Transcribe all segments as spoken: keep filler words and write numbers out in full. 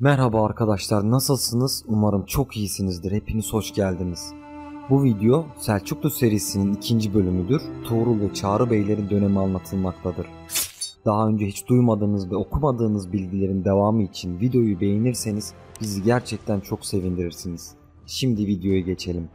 Merhaba arkadaşlar, nasılsınız? Umarım çok iyisinizdir. Hepiniz hoş geldiniz. Bu video Selçuklu serisinin ikinci bölümüdür. Tuğrul ve Çağrı Beylerin dönemi anlatılmaktadır. Daha önce hiç duymadığınız ve okumadığınız bilgilerin devamı için videoyu beğenirseniz bizi gerçekten çok sevindirirsiniz. Şimdi videoya geçelim.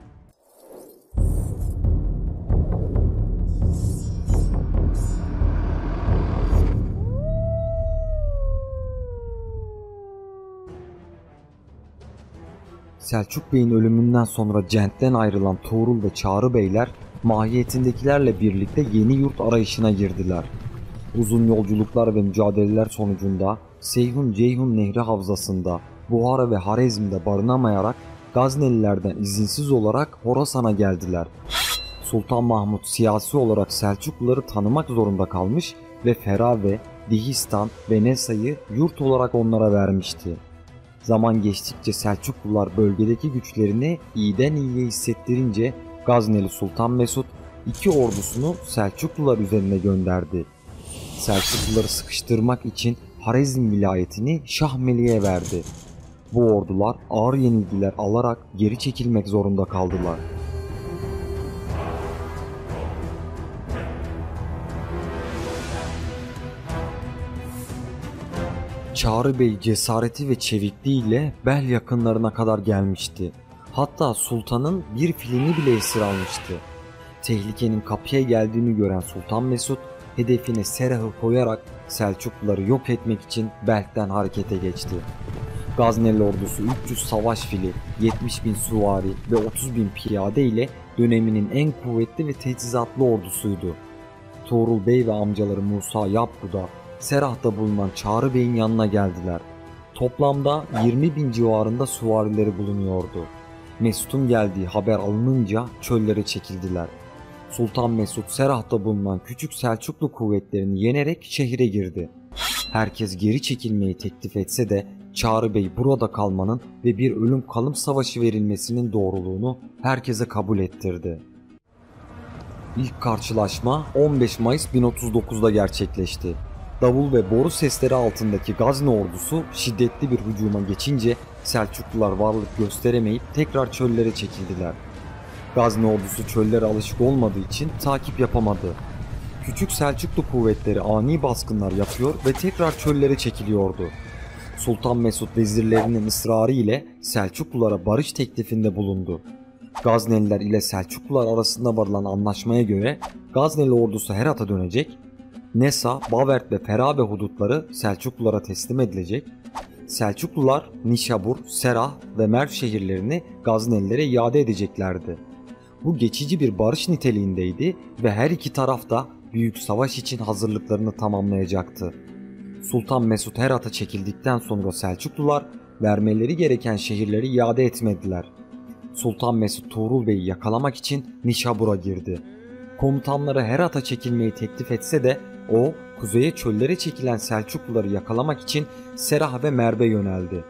Selçuk Bey'in ölümünden sonra Cent'ten ayrılan Tuğrul ve Çağrı Beyler mahiyetindekilerle birlikte yeni yurt arayışına girdiler. Uzun yolculuklar ve mücadeleler sonucunda Seyhun-Ceyhun Nehri havzasında Buhara ve Harezm'de barınamayarak Gaznelilerden izinsiz olarak Horasan'a geldiler. Sultan Mahmud siyasi olarak Selçukluları tanımak zorunda kalmış ve Ferave, Dihistan ve Nesa'yı yurt olarak onlara vermişti. Zaman geçtikçe Selçuklular bölgedeki güçlerini iyiden iyiye hissettirince Gazneli Sultan Mesud iki ordusunu Selçuklular üzerine gönderdi. Selçukluları sıkıştırmak için Harezm vilayetini Şah Melik'e verdi. Bu ordular ağır yenilgiler alarak geri çekilmek zorunda kaldılar. Çağrı Bey cesareti ve çevikliğiyle Belh yakınlarına kadar gelmişti. Hatta sultanın bir filini bile esir almıştı. Tehlikenin kapıya geldiğini gören Sultan Mesud hedefine Serah'ı koyarak Selçukluları yok etmek için Belh'ten harekete geçti. Gazneli ordusu üç yüz savaş fili, yetmiş bin süvari ve otuz bin piyade ile döneminin en kuvvetli ve teçhizatlı ordusuydu. Tuğrul Bey ve amcaları Musa Yapbu'da Serah'ta bulunan Çağrı Bey'in yanına geldiler. Toplamda yirmi bin civarında süvarileri bulunuyordu. Mesud'un geldiği haber alınınca çöllere çekildiler. Sultan Mesud Serah'ta bulunan küçük Selçuklu kuvvetlerini yenerek şehire girdi. Herkes geri çekilmeyi teklif etse de Çağrı Bey burada kalmanın ve bir ölüm kalım savaşı verilmesinin doğruluğunu herkese kabul ettirdi. İlk karşılaşma on beş Mayıs bin otuz dokuz'da gerçekleşti. Davul ve boru sesleri altındaki Gazne ordusu şiddetli bir hücuma geçince Selçuklular varlık gösteremeyip tekrar çöllere çekildiler. Gazne ordusu çöllere alışık olmadığı için takip yapamadı. Küçük Selçuklu kuvvetleri ani baskınlar yapıyor ve tekrar çöllere çekiliyordu. Sultan Mesud vezirlerinin ısrarı ile Selçuklulara barış teklifinde bulundu. Gazneliler ile Selçuklular arasında varılan anlaşmaya göre Gazneli ordusu Herat'a dönecek, Nesa, Bavert ve Ferave hudutları Selçuklulara teslim edilecek, Selçuklular Nişabur, Serah ve Merv şehirlerini Gaznelilere iade edeceklerdi. Bu geçici bir barış niteliğindeydi ve her iki taraf da büyük savaş için hazırlıklarını tamamlayacaktı. Sultan Mesud Herat'a çekildikten sonra Selçuklular vermeleri gereken şehirleri iade etmediler. Sultan Mesud Tuğrul Bey'i yakalamak için Nişabur'a girdi. Komutanlara Herat'a çekilmeyi teklif etse de o, kuzeye çöllere çekilen Selçukluları yakalamak için Serah ve Merv'e yöneldi.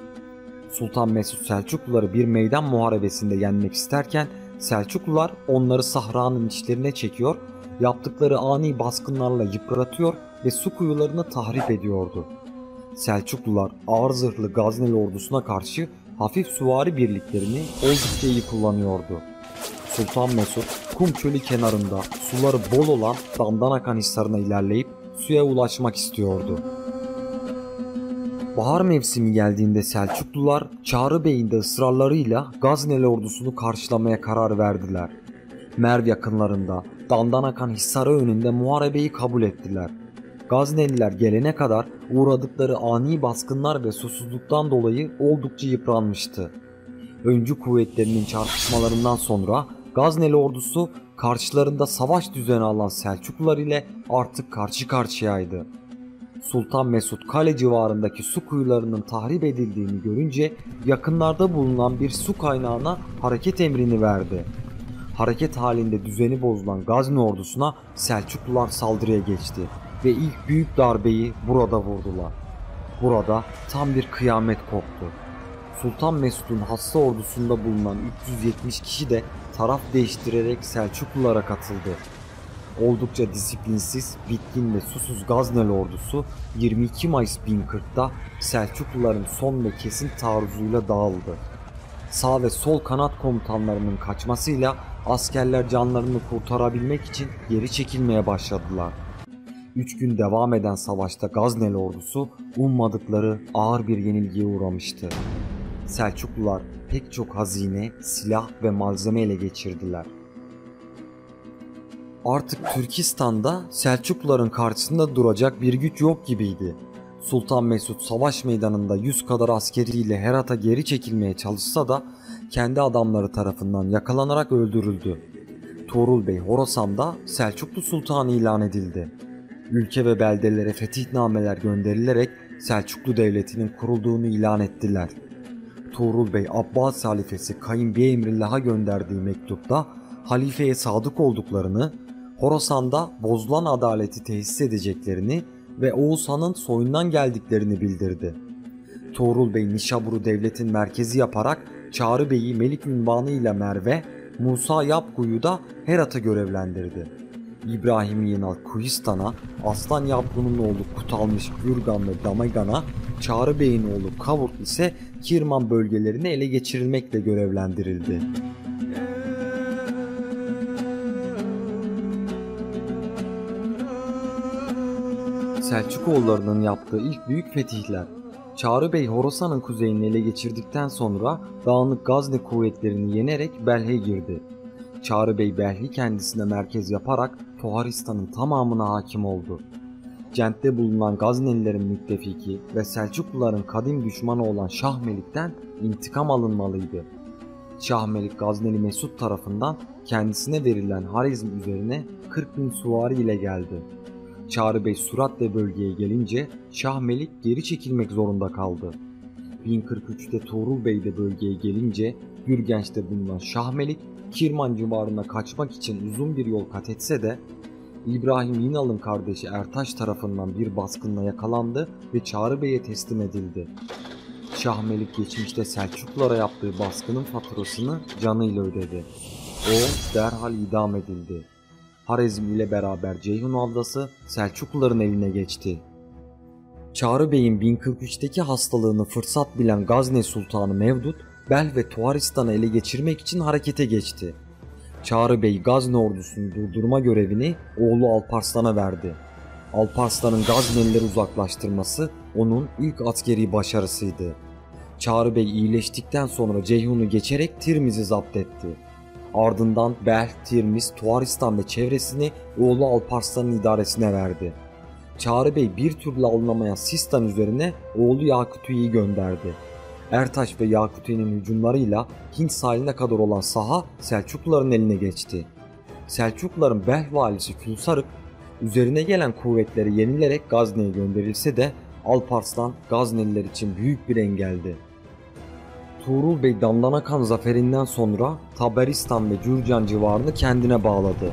Sultan Mesud Selçukluları bir meydan muharebesinde yenmek isterken Selçuklular onları sahranın içlerine çekiyor, yaptıkları ani baskınlarla yıpratıyor ve su kuyularını tahrip ediyordu. Selçuklular ağır zırhlı Gazneli ordusuna karşı hafif süvari birliklerini oldukça iyi kullanıyordu. Sultan Mesud, kum çölü kenarında suları bol olan Dandanakan hisarına ilerleyip suya ulaşmak istiyordu. Bahar mevsimi geldiğinde Selçuklular, Çağrı Bey'in de ısrarlarıyla Gazneli ordusunu karşılamaya karar verdiler. Merv yakınlarında Dandanakan hisarı önünde muharebeyi kabul ettiler. Gazneliler gelene kadar uğradıkları ani baskınlar ve susuzluktan dolayı oldukça yıpranmıştı. Öncü kuvvetlerinin çarpışmalarından sonra Gazneli ordusu karşılarında savaş düzeni alan Selçuklular ile artık karşı karşıyaydı. Sultan Mesud kale civarındaki su kuyularının tahrip edildiğini görünce yakınlarda bulunan bir su kaynağına hareket emrini verdi. Hareket halinde düzeni bozulan Gazne ordusuna Selçuklular saldırıya geçti ve ilk büyük darbeyi burada vurdular. Burada tam bir kıyamet koptu. Sultan Mesud'un hassa ordusunda bulunan üç yüz yetmiş kişi de taraf değiştirerek Selçuklulara katıldı. Oldukça disiplinsiz, bitkin ve susuz Gazneli ordusu yirmi iki Mayıs bin kırk'ta Selçukluların son ve kesin taarruzuyla dağıldı. Sağ ve sol kanat komutanlarının kaçmasıyla askerler canlarını kurtarabilmek için geri çekilmeye başladılar. Üç gün devam eden savaşta Gazneli ordusu ummadıkları ağır bir yenilgiye uğramıştı. Selçuklular pek çok hazine, silah ve malzeme ele geçirdiler. Artık Türkistan'da Selçukluların karşısında duracak bir güç yok gibiydi. Sultan Mesud savaş meydanında yüz kadar askeriyle Herat'a geri çekilmeye çalışsa da kendi adamları tarafından yakalanarak öldürüldü. Tuğrul Bey Horasan'da Selçuklu Sultanı ilan edildi. Ülke ve beldelere fetihnameler gönderilerek Selçuklu Devleti'nin kurulduğunu ilan ettiler. Tuğrul Bey Abbas halifesi Kayınbey Emrillah'a gönderdiği mektupta halifeye sadık olduklarını, Horasan'da bozulan adaleti tesis edeceklerini ve Oğuz Han'ın soyundan geldiklerini bildirdi. Tuğrul Bey Nişabur'u devletin merkezi yaparak Çağrı Bey'i Melik ünvanı ile Merve, Musa Yapgu'yu da Herat'a görevlendirdi. İbrahim Yinal Kuhistan'a, Aslan Yapgu'nun oğlu Kutalmış Gürgan ve Damagan'a, Çağrı Bey'in oğlu Kavurt ise Kirman bölgelerini ele geçirilmekle görevlendirildi. Selçukoğullarının yaptığı ilk büyük fetihler. Çağrı Bey Horasan'ın kuzeyini ele geçirdikten sonra dağınık Gazni kuvvetlerini yenerek Belh'e girdi. Çağrı Bey Belh'i kendisine merkez yaparak Toharistan'ın tamamına hakim oldu. Cent'te bulunan Gaznelilerin müttefiki ve Selçukluların kadim düşmanı olan Şah Melik'ten intikam alınmalıydı. Şah Melik Gazneli Mesud tarafından kendisine verilen Harezm üzerine kırk bin süvari ile geldi. Çağrı Bey süratle bölgeye gelince Şah Melik geri çekilmek zorunda kaldı. bin kırk üç'te Tuğrul Bey de bölgeye gelince Gürgenç'te bulunan Şah Melik Kirman civarına kaçmak için uzun bir yol kat etse de İbrahim Yinal'ın kardeşi Ertaş tarafından bir baskınla yakalandı ve Çağrı Bey'e teslim edildi. Şah Melik geçmişte Selçuklulara yaptığı baskının faturasını canıyla ödedi. O derhal idam edildi. Harezm ile beraber Ceyhun Adası Selçukluların eline geçti. Çağrı Bey'in bin kırk üç'teki hastalığını fırsat bilen Gazne Sultanı Mevdud, Belh ve Tuharistan'ı ele geçirmek için harekete geçti. Çağrı Bey Gazne ordusunu durdurma görevini oğlu Alparslan'a verdi. Alparslan'ın Gaznelileri uzaklaştırması onun ilk askeri başarısıydı. Çağrı Bey iyileştikten sonra Ceyhun'u geçerek Tirmiz'i zapt etti. Ardından Belh, Tirmiz, Tuharistan ve çevresini oğlu Alparslan'ın idaresine verdi. Çağrı Bey bir türlü alınamayan Sistan üzerine oğlu Yakuti'yi gönderdi. Ertaş ve Yakuti'nin hücumlarıyla Hint sahiline kadar olan saha Selçukluların eline geçti. Selçukluların Belh valisi Külsarık, üzerine gelen kuvvetleri yenilerek Gazne'ye gönderilse de Alparslan Gazneliler için büyük bir engeldi. Tuğrul Bey Dandanakan zaferinden sonra Taberistan ve Cürcan civarını kendine bağladı.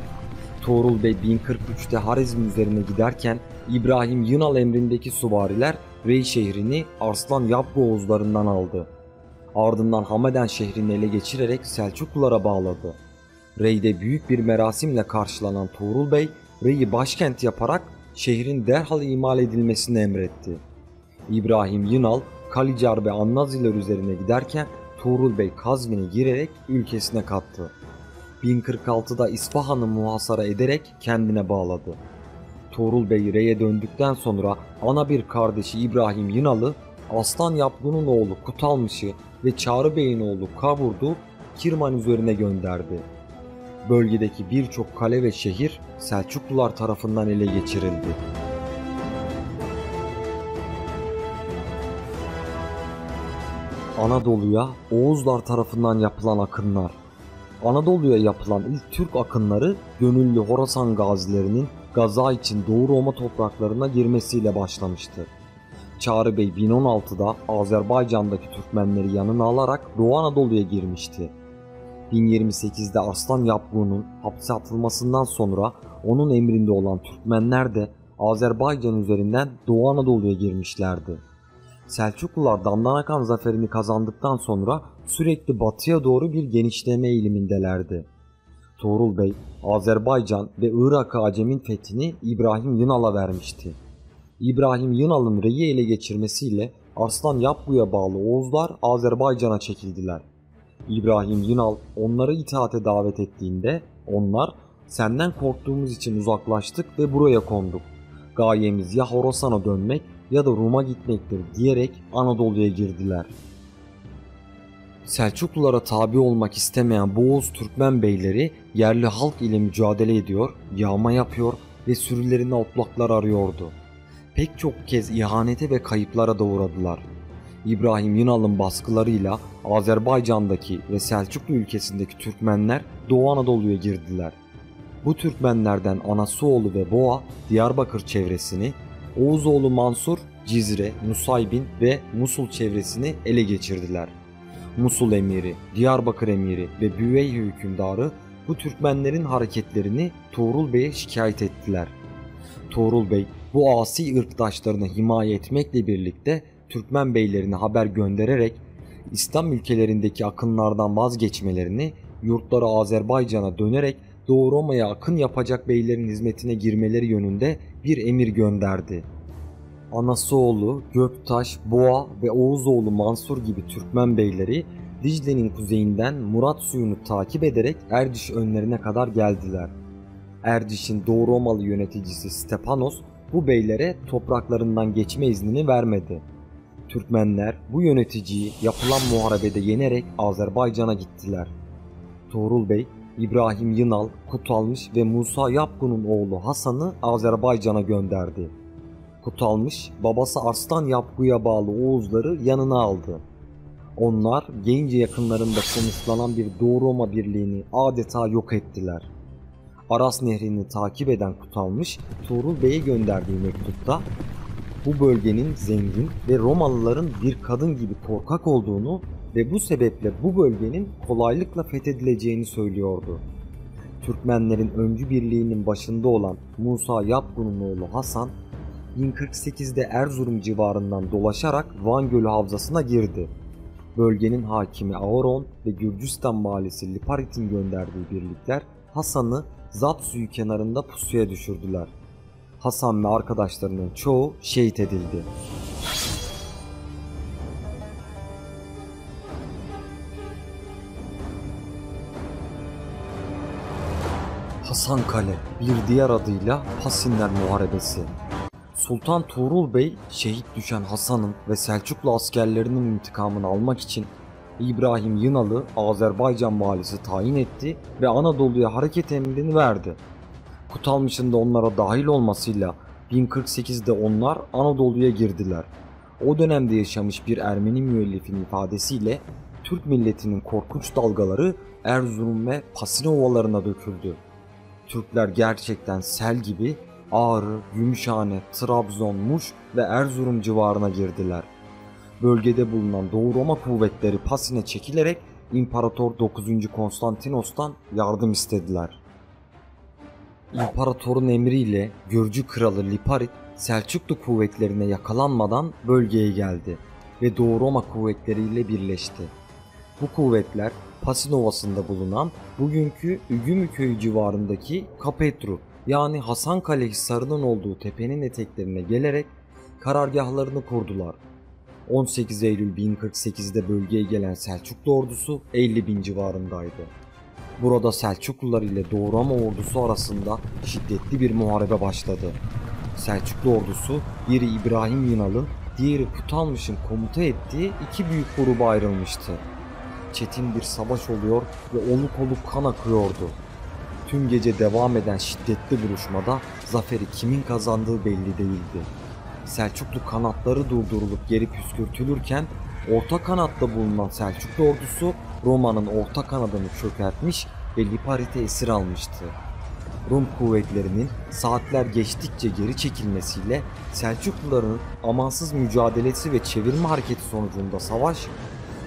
Tuğrul Bey bin kırk üç'te Harezm üzerine giderken İbrahim Yinal emrindeki süvariler Rey şehrini Arslan Yapgu Oğuzlarından aldı. Ardından Hameden şehrini ele geçirerek Selçuklulara bağladı. Rey'de büyük bir merasimle karşılanan Tuğrul Bey, Rey'i başkent yaparak şehrin derhal imal edilmesini emretti. İbrahim Yinal, Kalicar ve Annaziler üzerine giderken Tuğrul Bey Kazvin'e girerek ülkesine kattı. bin kırk altı'da İsfahan'ı muhasara ederek kendine bağladı. Tuğrul Bey Rey'e döndükten sonra ana bir kardeşi İbrahim Yinal'ı, Aslan Yapgu'nun oğlu Kutalmış'ı ve Çağrı Bey'in oğlu Kavurd'u Kirman üzerine gönderdi. Bölgedeki birçok kale ve şehir Selçuklular tarafından ele geçirildi. Anadolu'ya Oğuzlar tarafından yapılan akınlar. Anadolu'ya yapılan ilk Türk akınları gönüllü Horasan gazilerinin gaza için Doğu Roma topraklarına girmesiyle başlamıştı. Çağrı Bey bin on altı'da Azerbaycan'daki Türkmenleri yanına alarak Doğu Anadolu'ya girmişti. bin yirmi sekiz'de Arslan Yapgu'nun hapse atılmasından sonra onun emrinde olan Türkmenler de Azerbaycan üzerinden Doğu Anadolu'ya girmişlerdi. Selçuklular Dandanakan zaferini kazandıktan sonra sürekli batıya doğru bir genişleme eğilimindelerdi. Tuğrul Bey, Azerbaycan ve Irak'a Acem'in fethini İbrahim Yinal'a vermişti. İbrahim Yinal'ın Rey'i ele geçirmesiyle Arslan Yapbu'ya bağlı Oğuzlar Azerbaycan'a çekildiler. İbrahim Yinal onları itaate davet ettiğinde onlar, "Senden korktuğumuz için uzaklaştık ve buraya konduk. Gayemiz ya Horasan'a dönmek ya da Rum'a gitmektir" diyerek Anadolu'ya girdiler. Selçuklulara tabi olmak istemeyen bu Oğuz Türkmen beyleri yerli halk ile mücadele ediyor, yağma yapıyor ve sürülerine otlaklar arıyordu. Pek çok kez ihanete ve kayıplara da uğradılar. İbrahim Yinal'ın baskılarıyla Azerbaycan'daki ve Selçuklu ülkesindeki Türkmenler Doğu Anadolu'ya girdiler. Bu Türkmenlerden Anasuoğlu ve Boğa Diyarbakır çevresini, Oğuzoğlu Mansur, Cizre, Nusaybin ve Musul çevresini ele geçirdiler. Musul emiri, Diyarbakır emiri ve Büveyh hükümdarı bu Türkmenlerin hareketlerini Tuğrul Bey'e şikayet ettiler. Tuğrul Bey bu asi ırktaşlarını himaye etmekle birlikte Türkmen beylerine haber göndererek İslam ülkelerindeki akınlardan vazgeçmelerini, yurtları Azerbaycan'a dönerek Doğu Roma'ya akın yapacak beylerin hizmetine girmeleri yönünde bir emir gönderdi. Anasuoğlu, Göktaş, Boğa ve Oğuzoğlu Mansur gibi Türkmen beyleri Dicle'nin kuzeyinden Murat suyunu takip ederek Erciş önlerine kadar geldiler. Erciş'in Doğu Romalı yöneticisi Stepanos bu beylere topraklarından geçme iznini vermedi. Türkmenler bu yöneticiyi yapılan muharebede yenerek Azerbaycan'a gittiler. Tuğrul Bey, İbrahim Yinal, Kutalmış ve Musa Yapgu'nun oğlu Hasan'ı Azerbaycan'a gönderdi. Kutalmış, babası Arslan Yapgu'ya bağlı Oğuzları yanına aldı. Onlar Gence yakınlarında konuşlanan bir Doğu Roma birliğini adeta yok ettiler. Aras Nehri'ni takip eden Kutalmış, Tuğrul Bey'e gönderdiği mektupta bu bölgenin zengin ve Romalıların bir kadın gibi korkak olduğunu ve bu sebeple bu bölgenin kolaylıkla fethedileceğini söylüyordu. Türkmenlerin öncü birliğinin başında olan Musa Yapgu'nun oğlu Hasan, bin kırk sekiz'de Erzurum civarından dolaşarak Van Gölü havzasına girdi. Bölgenin hakimi Auron ve Gürcistan valisi Liparit'in gönderdiği birlikler Hasan'ı Zat suyu kenarında pusuya düşürdüler. Hasan ve arkadaşlarının çoğu şehit edildi. Hasankale, bir diğer adıyla Pasinler Muharebesi. Sultan Tuğrul Bey, şehit düşen Hasan'ın ve Selçuklu askerlerinin intikamını almak için İbrahim Yinal'ı Azerbaycan valisi tayin etti ve Anadolu'ya hareket emrini verdi. Kutalmış'ın da onlara dahil olmasıyla bin kırk sekiz'de onlar Anadolu'ya girdiler. O dönemde yaşamış bir Ermeni müellifin ifadesiyle Türk milletinin korkunç dalgaları Erzurum ve Pasine ovalarına döküldü. Türkler gerçekten sel gibi Ağrı, Gümüşhane, Trabzon, Muş ve Erzurum civarına girdiler. Bölgede bulunan Doğu Roma kuvvetleri Pasin'e çekilerek İmparator dokuzuncu Konstantinos'tan yardım istediler. İmparatorun emriyle Gürcü kralı Liparit, Selçuklu kuvvetlerine yakalanmadan bölgeye geldi ve Doğu Roma kuvvetleriyle birleşti. Bu kuvvetler Pasin Ovası'nda bulunan bugünkü Ügümü köyü civarındaki Kapetru, yani Hasankale Hisarı'nın olduğu tepenin eteklerine gelerek karargahlarını kurdular. on sekiz Eylül bin kırk sekiz'de bölgeye gelen Selçuklu ordusu elli bin civarındaydı. Burada Selçuklular ile Doğu Roma ordusu arasında şiddetli bir muharebe başladı. Selçuklu ordusu biri İbrahim Yinal'ın, diğeri Kutalmış'ın komuta ettiği iki büyük gruba ayrılmıştı. Çetin bir savaş oluyor ve oluk oluk kan akıyordu. Tüm gece devam eden şiddetli buluşmada zaferi kimin kazandığı belli değildi. Selçuklu kanatları durdurulup geri püskürtülürken orta kanatta bulunan Selçuklu ordusu Roma'nın orta kanadını çökertmiş ve Liparit'e esir almıştı. Rum kuvvetlerinin saatler geçtikçe geri çekilmesiyle Selçukluların amansız mücadelesi ve çevirme hareketi sonucunda savaş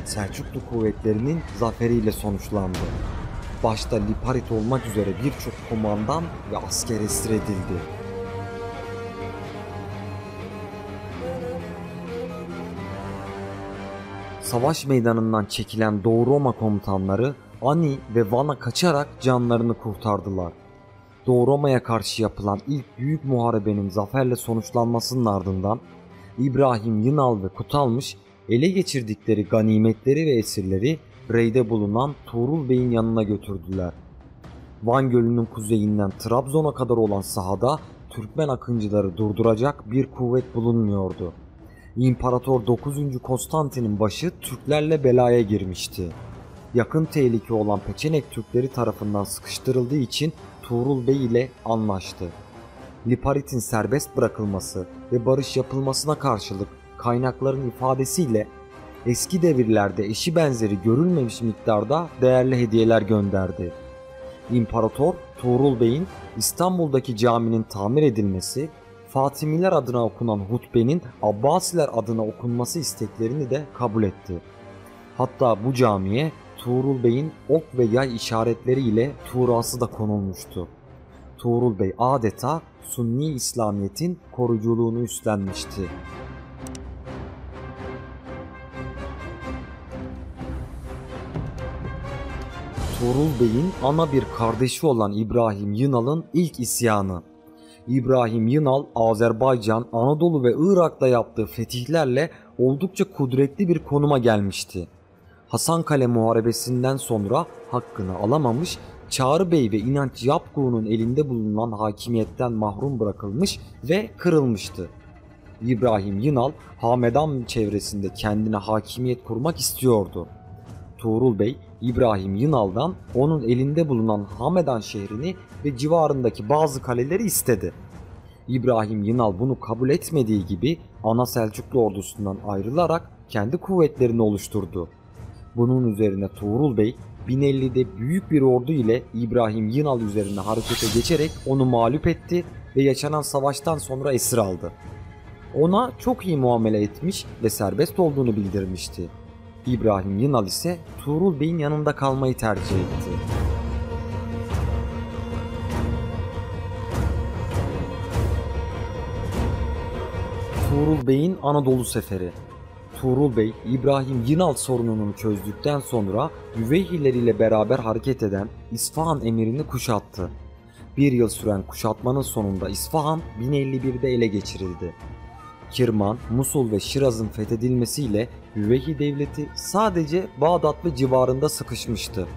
Selçuklu kuvvetlerinin zaferiyle sonuçlandı. Başta Liparit olmak üzere birçok komandan ve asker esir edildi. Savaş meydanından çekilen Doğu Roma komutanları Ani ve Van'a kaçarak canlarını kurtardılar. Doğu Roma'ya karşı yapılan ilk büyük muharebenin zaferle sonuçlanmasının ardından İbrahim Yinal ve Kutalmış ele geçirdikleri ganimetleri ve esirleri Rey'de bulunan Tuğrul Bey'in yanına götürdüler. Van Gölü'nün kuzeyinden Trabzon'a kadar olan sahada Türkmen akıncıları durduracak bir kuvvet bulunmuyordu. İmparator dokuzuncu. Konstantin'in başı Türklerle belaya girmişti. Yakın tehlike olan Peçenek Türkleri tarafından sıkıştırıldığı için Tuğrul Bey ile anlaştı. Liparit'in serbest bırakılması ve barış yapılmasına karşılık kaynakların ifadesiyle eski devirlerde eşi benzeri görülmemiş miktarda değerli hediyeler gönderdi. İmparator Tuğrul Bey'in İstanbul'daki caminin tamir edilmesi, Fatimiler adına okunan hutbenin Abbasiler adına okunması isteklerini de kabul etti. Hatta bu camiye Tuğrul Bey'in ok ve yay işaretleriyle tuğrası da konulmuştu. Tuğrul Bey adeta Sunni İslamiyet'in koruculuğunu üstlenmişti. Tuğrul Bey'in ana bir kardeşi olan İbrahim Yinal'ın ilk isyanı. İbrahim Yinal, Azerbaycan, Anadolu ve Irak'ta yaptığı fetihlerle oldukça kudretli bir konuma gelmişti. Hasankale Muharebesi'nden sonra hakkını alamamış, Çağrı Bey ve İnanç Yapgu'nun elinde bulunan hakimiyetten mahrum bırakılmış ve kırılmıştı. İbrahim Yinal, Hamedan çevresinde kendine hakimiyet kurmak istiyordu. Tuğrul Bey, İbrahim Yinal'dan onun elinde bulunan Hamedan şehrini ve civarındaki bazı kaleleri istedi. İbrahim Yinal bunu kabul etmediği gibi ana Selçuklu ordusundan ayrılarak kendi kuvvetlerini oluşturdu. Bunun üzerine Tuğrul Bey bin ellide büyük bir ordu ile İbrahim Yinal üzerine harekete geçerek onu mağlup etti ve yaşanan savaştan sonra esir aldı. Ona çok iyi muamele etmiş ve serbest olduğunu bildirmişti. İbrahim Yinal ise Tuğrul Bey'in yanında kalmayı tercih etti. Tuğrul Bey'in Anadolu Seferi. Tuğrul Bey, İbrahim Yinal sorununu çözdükten sonra Yüveyhileriyle beraber hareket eden İsfahan emirini kuşattı. Bir yıl süren kuşatmanın sonunda İsfahan bin elli birde ele geçirildi. Kirman, Musul ve Şiraz'ın fethedilmesiyle Yüveyhi devleti sadece Bağdat ve civarında sıkışmıştı.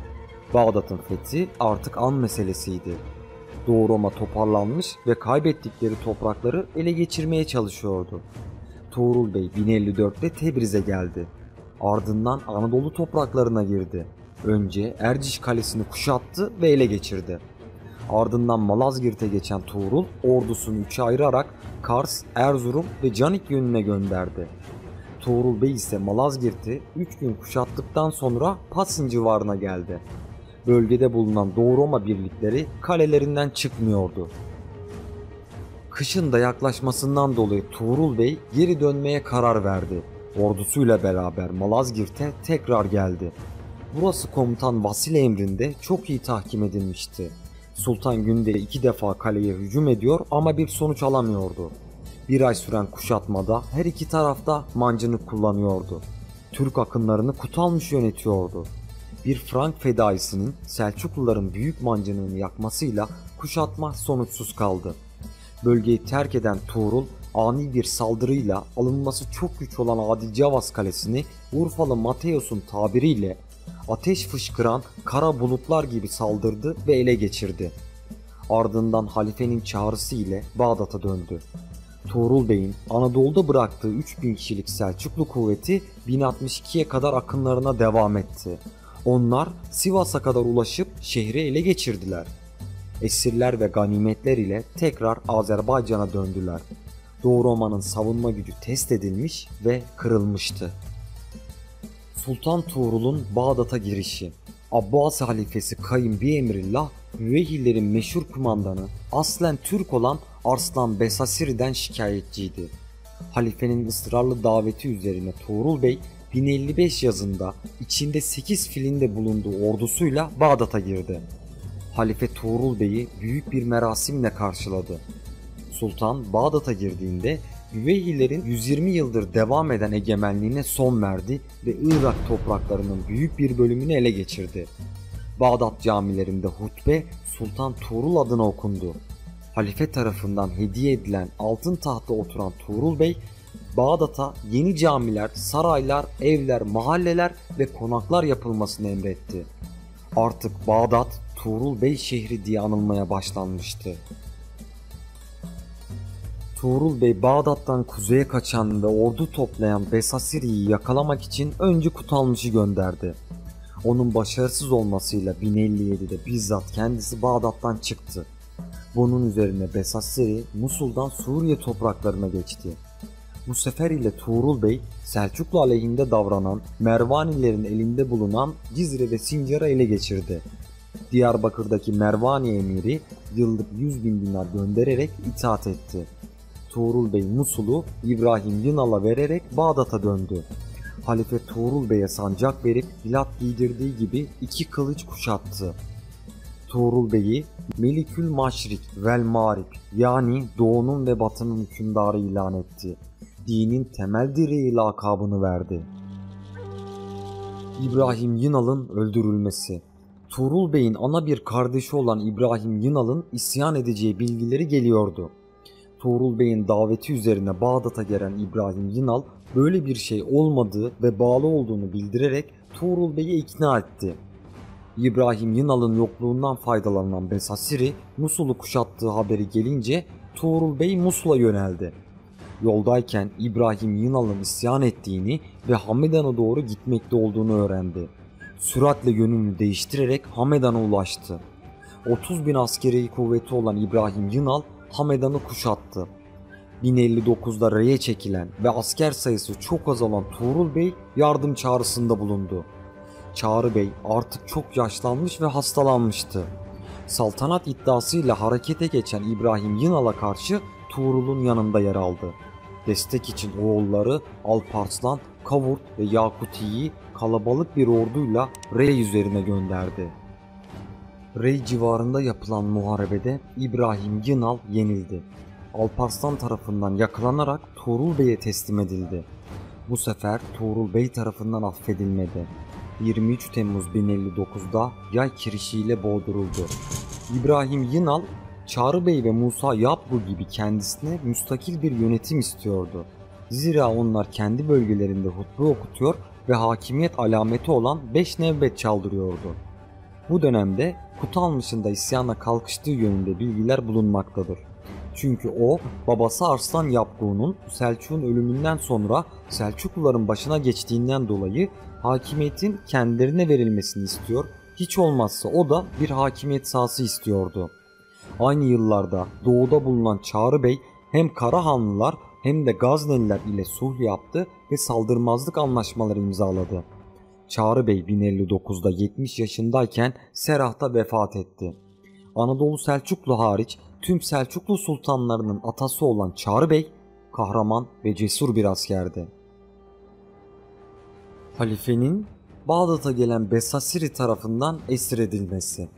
Bağdat'ın fethi artık an meselesiydi. Doğu Roma toparlanmış ve kaybettikleri toprakları ele geçirmeye çalışıyordu. Tuğrul Bey bin elli dörtte Tebriz'e geldi. Ardından Anadolu topraklarına girdi. Önce Erciş kalesini kuşattı ve ele geçirdi. Ardından Malazgirt'e geçen Tuğrul ordusunu üçe ayırarak Kars, Erzurum ve Canik yönüne gönderdi. Tuğrul Bey ise Malazgirt'i üç gün kuşattıktan sonra Pasin civarına geldi. Bölgede bulunan Doğu Roma birlikleri kalelerinden çıkmıyordu. Kışın da yaklaşmasından dolayı Tuğrul Bey geri dönmeye karar verdi. Ordusuyla beraber Malazgirt'e tekrar geldi. Burası komutan Vasile emrinde çok iyi tahkim edilmişti. Sultan günde iki defa kaleye hücum ediyor ama bir sonuç alamıyordu. Bir ay süren kuşatmada her iki tarafta mancını kullanıyordu. Türk akınlarını Kutalmış yönetiyordu. Bir Frank fedaisinin Selçukluların büyük mancınını yakmasıyla kuşatma sonuçsuz kaldı. Bölgeyi terk eden Tuğrul ani bir saldırıyla alınması çok güç olan Adil Cavaz Kalesi'ni Urfalı Mateos'un tabiriyle ateş fışkıran kara bulutlar gibi saldırdı ve ele geçirdi. Ardından halifenin çağrısı ile Bağdat'a döndü. Tuğrul Bey'in Anadolu'da bıraktığı üç bin kişilik Selçuklu kuvveti bin altmış ikiye kadar akınlarına devam etti. Onlar Sivas'a kadar ulaşıp şehri ele geçirdiler. Esirler ve ganimetler ile tekrar Azerbaycan'a döndüler. Doğu Roma'nın savunma gücü test edilmiş ve kırılmıştı. Sultan Tuğrul'un Bağdat'a girişi. Abbasi halifesi Kayın Biemrillah, Müvehhillerin meşhur kumandanı aslen Türk olan Arslan Besasir'den şikayetçiydi. Halifenin ısrarlı daveti üzerine Tuğrul Bey bin elli beş yazında içinde sekiz filinde bulunduğu ordusuyla Bağdat'a girdi. Halife Tuğrul Bey'i büyük bir merasimle karşıladı. Sultan Bağdat'a girdiğinde Yüveyhilerin yüz yirmi yıldır devam eden egemenliğine son verdi ve Irak topraklarının büyük bir bölümünü ele geçirdi. Bağdat camilerinde hutbe Sultan Tuğrul adına okundu. Halife tarafından hediye edilen altın tahta oturan Tuğrul Bey, Bağdat'a yeni camiler, saraylar, evler, mahalleler ve konaklar yapılmasını emretti. Artık Bağdat, Tuğrul Bey şehri diye anılmaya başlanmıştı. Tuğrul Bey Bağdat'tan kuzeye kaçan ve ordu toplayan Besasiri'yi yakalamak için önce Kutalmış'ı gönderdi. Onun başarısız olmasıyla bin elli yedide bizzat kendisi Bağdat'tan çıktı. Bunun üzerine Besasiri Musul'dan Suriye topraklarına geçti. Bu sefer ile Tuğrul Bey Selçuklu aleyhinde davranan Mervanilerin elinde bulunan Cizre ve Sincar'ı ele geçirdi. Diyarbakır'daki Mervani emiri yıllık yüz bin dinar göndererek itaat etti. Tuğrul Bey Musul'u İbrahim Yinal'a vererek Bağdat'a döndü. Halife Tuğrul Bey'e sancak verip hilat giydirdiği gibi iki kılıç kuşattı. Tuğrul Bey'i Melikül Maşrik vel Mağrib, yani doğunun ve batının hükümdarı ilan etti. Dinin temel direği lakabını verdi. İbrahim Yinal'ın öldürülmesi. Tuğrul Bey'in ana bir kardeşi olan İbrahim Yinal'ın isyan edeceği bilgileri geliyordu. Tuğrul Bey'in daveti üzerine Bağdat'a gelen İbrahim Yinal böyle bir şey olmadığı ve bağlı olduğunu bildirerek Tuğrul Bey'i ikna etti. İbrahim Yinal'ın yokluğundan faydalanan Besasiri Musul'u kuşattığı haberi gelince Tuğrul Bey Musul'a yöneldi. Yoldayken İbrahim Yinal'ın isyan ettiğini ve Hamedan'a doğru gitmekte olduğunu öğrendi. Süratle yönünü değiştirerek Hamedan'a ulaştı. otuz bin askeri kuvveti olan İbrahim Yinal Hamedan'ı kuşattı. bin elli dokuzda Rey'e çekilen ve asker sayısı çok azalan Tuğrul Bey yardım çağrısında bulundu. Çağrı Bey artık çok yaşlanmış ve hastalanmıştı. Saltanat iddiasıyla harekete geçen İbrahim Yinal'a karşı Tuğrul'un yanında yer aldı. Destek için oğulları Alparslan, Kavurt ve Yakuti'yi kalabalık bir orduyla Rey üzerine gönderdi. Rey civarında yapılan muharebede İbrahim Yinal yenildi. Alparslan tarafından yakalanarak Tuğrul Bey'e teslim edildi. Bu sefer Tuğrul Bey tarafından affedilmedi. yirmi üç Temmuz bin elli dokuzda yay kirişiyle boğduruldu. İbrahim Yinal, Çağrı Bey ve Musa Yapbu gibi kendisine müstakil bir yönetim istiyordu. Zira onlar kendi bölgelerinde hutbe okutuyor ve hakimiyet alameti olan beş nevbet çaldırıyordu. Bu dönemde Kutalmış'ın da isyana kalkıştığı yönünde bilgiler bulunmaktadır. Çünkü o, babası Arslan Yapgu'nun Selçuk'un ölümünden sonra Selçukluların başına geçtiğinden dolayı hakimiyetin kendilerine verilmesini istiyor, hiç olmazsa o da bir hakimiyet sahası istiyordu. Aynı yıllarda doğuda bulunan Çağrı Bey hem Karahanlılar hem de Gazneliler ile sulh yaptı ve saldırmazlık anlaşmaları imzaladı. Çağrı Bey bin elli dokuzda yetmiş yaşındayken Serah'ta vefat etti. Anadolu Selçuklu hariç tüm Selçuklu sultanlarının atası olan Çağrı Bey, kahraman ve cesur bir askerdi. Halifenin Bağdat'a gelen Besasiri tarafından esir edilmesi.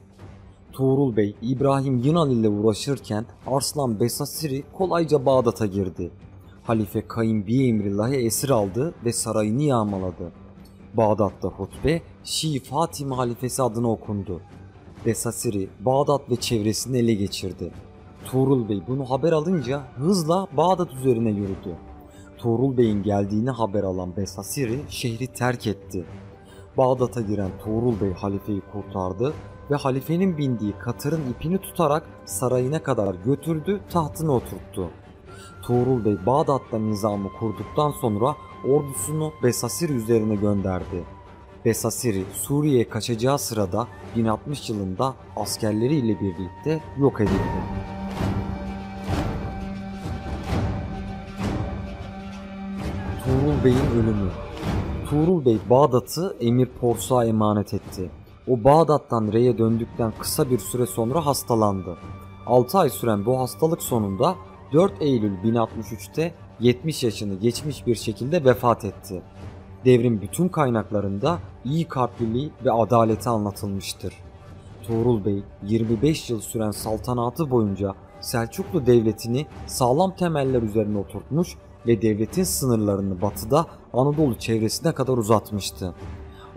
Tuğrul Bey İbrahim Yinal ile uğraşırken Arslan Besasiri kolayca Bağdat'a girdi. Halife Kayınbiye Emrillah'ı esir aldı ve sarayını yağmaladı. Bağdat'ta hutbe Şii Fatime halifesi adına okundu. Besasiri Bağdat ve çevresini ele geçirdi. Tuğrul Bey bunu haber alınca hızla Bağdat üzerine yürüdü. Tuğrul Bey'in geldiğini haber alan Besasiri şehri terk etti. Bağdat'a giren Tuğrul Bey halifeyi kurtardı ve halifenin bindiği katırın ipini tutarak sarayına kadar götürdü, tahtına oturttu. Tuğrul Bey Bağdat'ta nizamı kurduktan sonra ordusunu Besasiri üzerine gönderdi. Besasiri Suriye'ye kaçacağı sırada bin altmış yılında askerleriyle birlikte yok edildi. Tuğrul Bey'in ölümü. Tuğrul Bey Bağdat'ı Emir Porsu'a emanet etti. O Bağdat'tan Rey'e döndükten kısa bir süre sonra hastalandı. altı ay süren bu hastalık sonunda dört Eylül bin altmış üçte yetmiş yaşını geçmiş bir şekilde vefat etti. Devrin bütün kaynaklarında iyi kalpliliği ve adaleti anlatılmıştır. Tuğrul Bey yirmi beş yıl süren saltanatı boyunca Selçuklu devletini sağlam temeller üzerine oturtmuş ve devletin sınırlarını batıda Anadolu çevresine kadar uzatmıştı.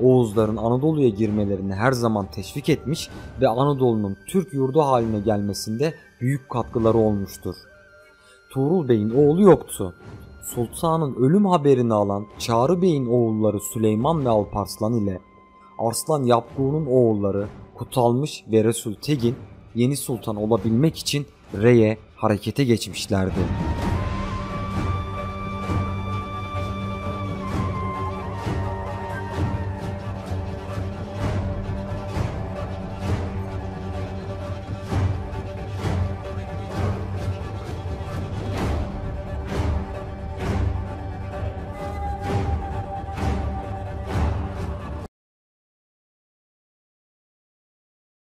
Oğuzların Anadolu'ya girmelerini her zaman teşvik etmiş ve Anadolu'nun Türk yurdu haline gelmesinde büyük katkıları olmuştur. Tuğrul Bey'in oğlu yoktu. Sultanın ölüm haberini alan Çağrı Bey'in oğulları Süleyman ve Alparslan ile Arslan Yapgu'nun oğulları Kutalmış ve Resul Tegin yeni sultan olabilmek için Rey'e harekete geçmişlerdi.